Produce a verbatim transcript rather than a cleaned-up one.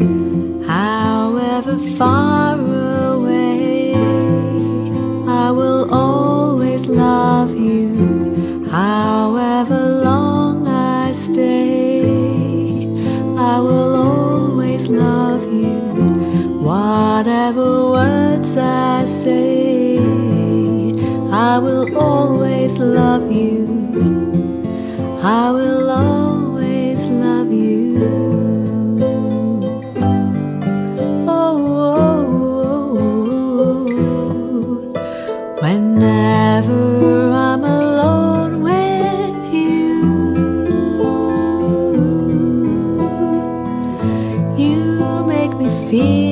However far away, I will always love you. However long I stay, I will always love you. Whatever words I say, I will always love you. I will always love you. Oh, oh, oh, oh. Whenever I'm alone with you, you make me feel